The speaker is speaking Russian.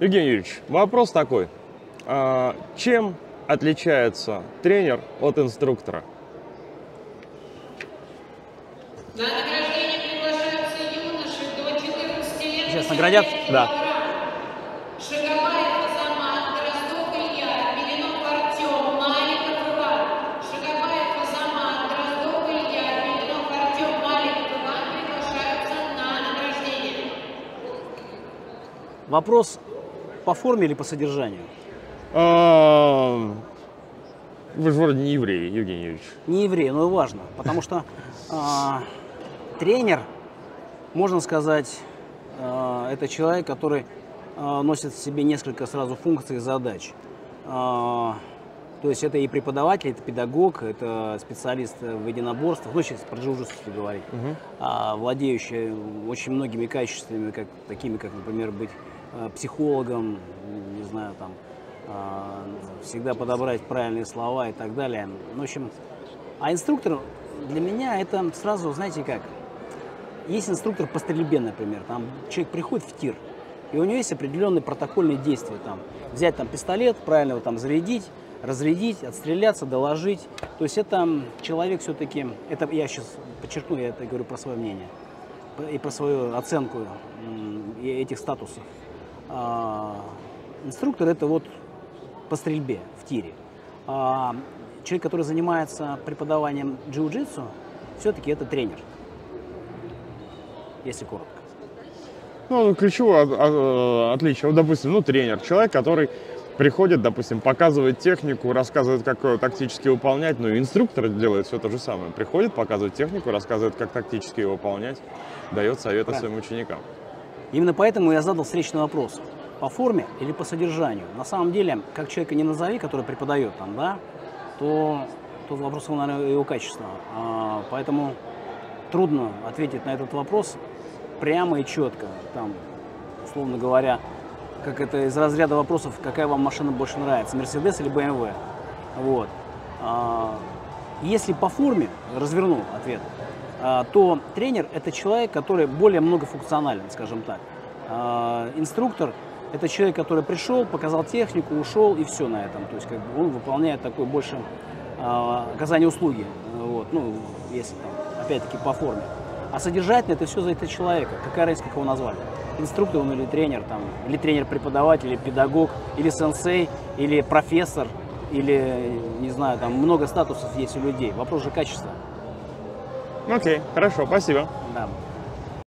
Евгений Юрьевич, вопрос такой. Чем отличается тренер от инструктора? На награждение приглашаются юноши до 14 лет. Сейчас наградят? Да. Вопрос по форме или по содержанию? Вы же вроде не еврей, Евгений Юрьевич. Не еврей, но важно, потому что тренер, можно сказать, это человек, который носит в себе несколько сразу функций и задач. То есть это и преподаватель, это педагог, это специалист в единоборствах, ну, сейчас про джиу-джитсу если говорить, владеющий очень многими качествами, как, такими как, например, быть психологом, не знаю, там, всегда подобрать правильные слова и так далее. В общем, а инструктор для меня это сразу, знаете как, есть инструктор по стрельбе, например, там человек приходит в тир, и у него есть определенные протокольные действия, там, взять там пистолет, правильно его там зарядить, разрядить, отстреляться, доложить. То есть это человек все-таки, это я сейчас подчеркну, я это говорю про свое мнение и про свою оценку этих статусов. Инструктор это вот по стрельбе в тире. Человек, который занимается преподаванием джиу-джитсу, все-таки это тренер, если коротко. Ну, ключевое отличие, вот, допустим, ну, тренер, человек, который приходит, допустим, показывает технику, рассказывает, как тактически выполнять. Ну, инструктор делает все то же самое. Приходит, показывает технику, рассказывает, как тактически ее выполнять, дает советы своим ученикам. Именно поэтому я задал встречный вопрос. По форме или по содержанию? На самом деле, как человека не назови, который преподает там, да, то тут вопрос, наверное, его качества. Поэтому трудно ответить на этот вопрос прямо и четко. Там, условно говоря, как это из разряда вопросов, какая вам машина больше нравится, Mercedes или БМВ. Вот. Если по форме, разверну ответ, то тренер – это человек, который более многофункционален, скажем так. Инструктор – это человек, который пришел, показал технику, ушел и все на этом. То есть как бы он выполняет такое больше оказание услуги, вот. Ну, если там, опять-таки, по форме. А содержательно – это все за этого человека, какая разница, как его назвали. Инструктор он или тренер, там, или тренер-преподаватель, или педагог, или сенсей, или профессор, или, не знаю, там много статусов есть у людей. Вопрос же качества. Окей, хорошо, спасибо. Да.